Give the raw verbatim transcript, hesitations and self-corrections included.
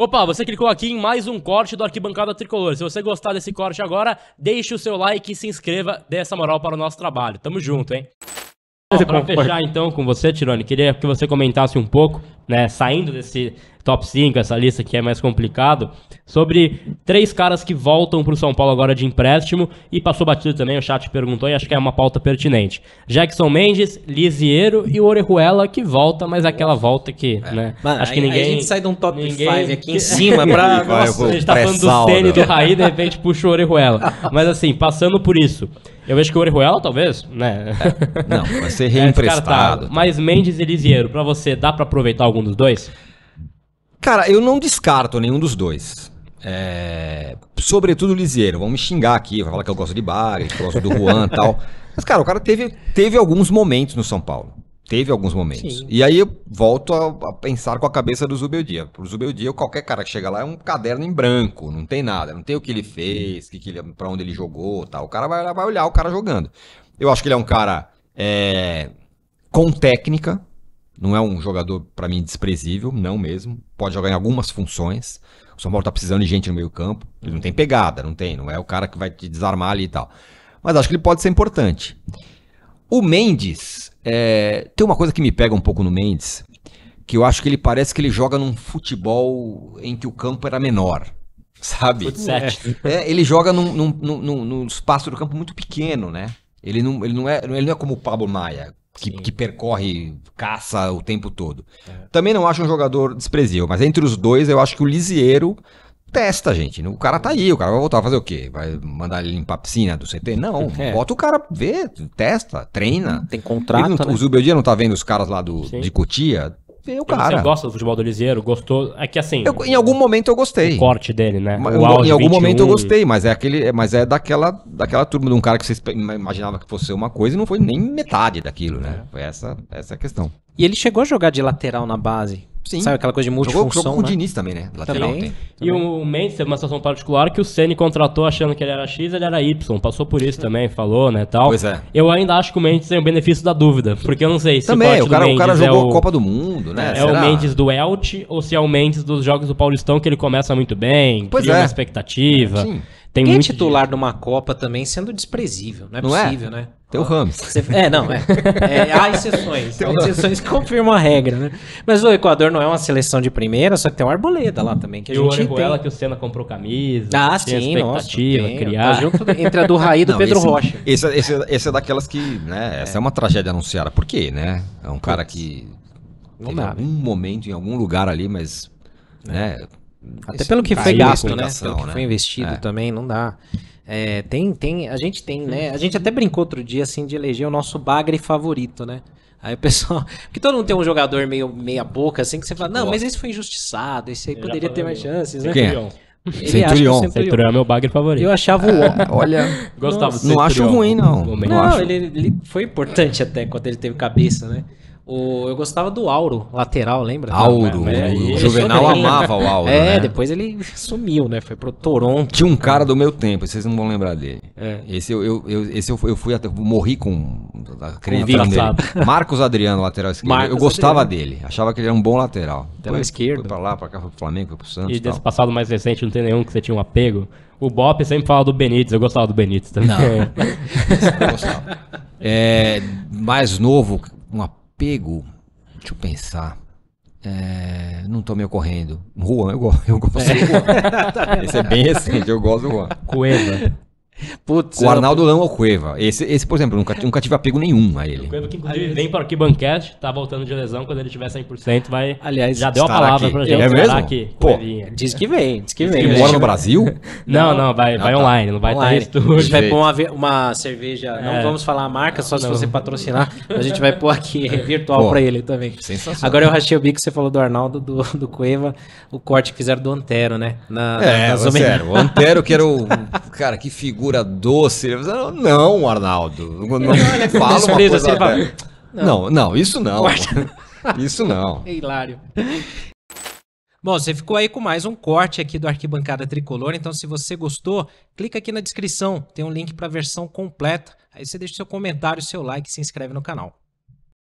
Opa, você clicou aqui em mais um corte do Arquibancada Tricolor. Se você gostar desse corte agora, deixe o seu like e se inscreva, dê essa moral para o nosso trabalho. Tamo junto, hein? Bom, pra fechar então com você, Tironi, queria que você comentasse um pouco, né, saindo desse top cinco, essa lista que é mais complicado, sobre três caras que voltam pro São Paulo agora de empréstimo, e passou batido também, o chat perguntou e acho que é uma pauta pertinente. Jackson Mendes, Liziero e o Orejuela, que volta, mas é aquela volta que, é, né, mano, acho que ninguém... Aí a gente sai de um top cinco aqui em cima pra... Nossa, a gente tá falando do Tene, do Raí, de repente puxa o Orejuela. Mas assim, passando por isso... Eu vejo que o Orejuela, talvez, né? É, não, vai ser reemprestado. É, mas Mendes e Liziero, pra você, dá pra aproveitar algum dos dois? Cara, eu não descarto nenhum dos dois. É... Sobretudo o Liziero. Vão me xingar aqui, vai falar que eu gosto de Braga, que eu gosto do Juan e tal. Mas, cara, o cara teve, teve alguns momentos no São Paulo. Teve alguns momentos. Sim. E aí eu volto a, a pensar com a cabeça do Zubeldia. Pro Zubeldia, qualquer cara que chega lá é um caderno em branco, não tem nada, não tem o que ele fez, que, que ele, pra onde ele jogou, tal. O cara vai, vai olhar o cara jogando. Eu acho que ele é um cara é, com técnica, não é um jogador, pra mim, desprezível, não mesmo. Pode jogar em algumas funções. O São Paulo tá precisando de gente no meio campo. Ele não tem pegada, não tem, não é o cara que vai te desarmar ali e tal. Mas acho que ele pode ser importante. O Mendes, é, tem uma coisa que me pega um pouco no Mendes, que eu acho que ele parece que ele joga num futebol em que o campo era menor, sabe? É. É, ele joga num, num, num, num espaço do campo muito pequeno, né? Ele não, ele não, é, ele não é como o Pablo Maia, que, que percorre, caça o tempo todo. É. Também não acho um jogador desprezível, mas entre os dois eu acho que o Liziero... Testa, gente. O cara tá aí, o cara vai voltar a fazer o quê? Vai mandar ele limpar a piscina do C T? Não, é. Bota o cara, vê, testa, treina. Tem contrato, não, né? O Zubeldia não tá vendo os caras lá do, de Cotia? Vê o cara. Você gosta do futebol do Liziero? Gostou? É que assim... Eu, em algum momento eu gostei. O corte dele, né? O eu, em algum momento eu gostei, mas é, aquele, mas é daquela, daquela turma de um cara que você imaginava que fosse uma coisa e não foi nem metade daquilo, né? É. Foi essa, essa é a questão. E ele chegou a jogar de lateral na base. Sim. Sabe aquela coisa de multifunção, jogou, jogou com né? O Diniz também, né? Lateral também. Tem. E também. O Mendes teve uma situação particular que o Ceni contratou achando que ele era X, ele era Y. Passou por isso também, falou, né, tal. Pois é. Eu ainda acho que o Mendes tem o benefício da dúvida, porque eu não sei se também, o, o cara, o cara jogou é o, Copa do Mundo, né? É, será? É o Mendes do Elche ou se é o Mendes dos jogos do Paulistão que ele começa muito bem, pois cria é. Uma expectativa. Sim. Tem quem é titular de... de uma Copa também sendo desprezível, não é não possível, é? Né? Tem o Ramos. Você... É, não, é. é há exceções, há exceções que confirmam a regra, né? Mas o Equador não é uma seleção de primeira, só que tem o Arboleda lá também, que a e gente tem. E o Orejuela que o Senna comprou camisa, ah, tinha sim, expectativa, nossa, tem, criar. Tá junto entre a do Raí e do não, Pedro esse, Rocha. Esse, esse, esse é daquelas que, né, essa é, é uma tragédia anunciada. Por quê, né? É um cara que não teve algum momento, em algum lugar ali, mas, é. Né... Até pelo que foi gasto, né? Pelo que foi investido também, não dá. É, tem, tem, a gente tem, né? A gente até brincou outro dia, assim, de eleger o nosso bagre favorito, né? Aí o pessoal... Porque todo mundo tem um jogador meio meia boca, assim, que você fala, não, mas esse foi injustiçado, esse aí poderia ter mais chances, né? Centurion. Centurion é meu bagre favorito. Eu achava o... Olha, gostava. Não acho ruim, não. Não, ele, ele foi importante até, quando ele teve cabeça, né? O, eu gostava do Auro, lateral, lembra? Auro, né? O Juvenal amava o Auro, É, né? Depois ele sumiu, né? Foi pro Toronto. Tinha um cara do meu tempo, vocês não vão lembrar dele. É. Esse eu, eu, eu, esse eu fui, eu fui até, morri com... com Marcos Adriano, lateral esquerdo. Marcos eu gostava Adriano. Dele, achava que ele era um bom lateral. Lateral esquerdo. Foi pra lá, pra cá, foi pro Flamengo, foi pro Santos. E desse tal. Passado mais recente, não tem nenhum que você tinha um apego? O Bop sempre fala do Benítez, eu gostava do Benítez também. Não, eu gostava. É, mais novo, uma pego, deixa eu pensar, é, não tô me ocorrendo. Juan, eu, eu gosto é. do Juan. Esse é bem recente, eu gosto do Juan. Cueva. Putz, o Arnaldo não é o Cueva. Esse, esse, por exemplo, nunca, nunca tive apego nenhum a ele. O Cueva que inclusive vem para o Arquibancast, tá voltando de lesão, quando ele tiver cem por cento vai... Aliás, já deu a palavra aqui. Pra gente. É mesmo? Aqui, pô, diz que vem, diz que vem. Ele mora no Brasil? Não, não, vai, ah, vai tá. online, não vai estar tá em estúdio. A gente vai pôr uma, uma cerveja, é. Não vamos falar a marca, só se não. você patrocinar, a gente vai pôr aqui virtual para ele também. Sensacional. Agora eu rachei o bico, você falou do Arnaldo, do, do Cueva, o corte que fizeram do Antero, né? Na, é, na o Antero que era o... Cara, que figura doce, ele fala, não, Arnaldo, não, não fala uma coisa assim, fala, não, não, isso não, isso não. É hilário. Bom, você ficou aí com mais um corte aqui do Arquibancada Tricolor, então se você gostou, clica aqui na descrição, tem um link para a versão completa, aí você deixa seu comentário, seu like e se inscreve no canal.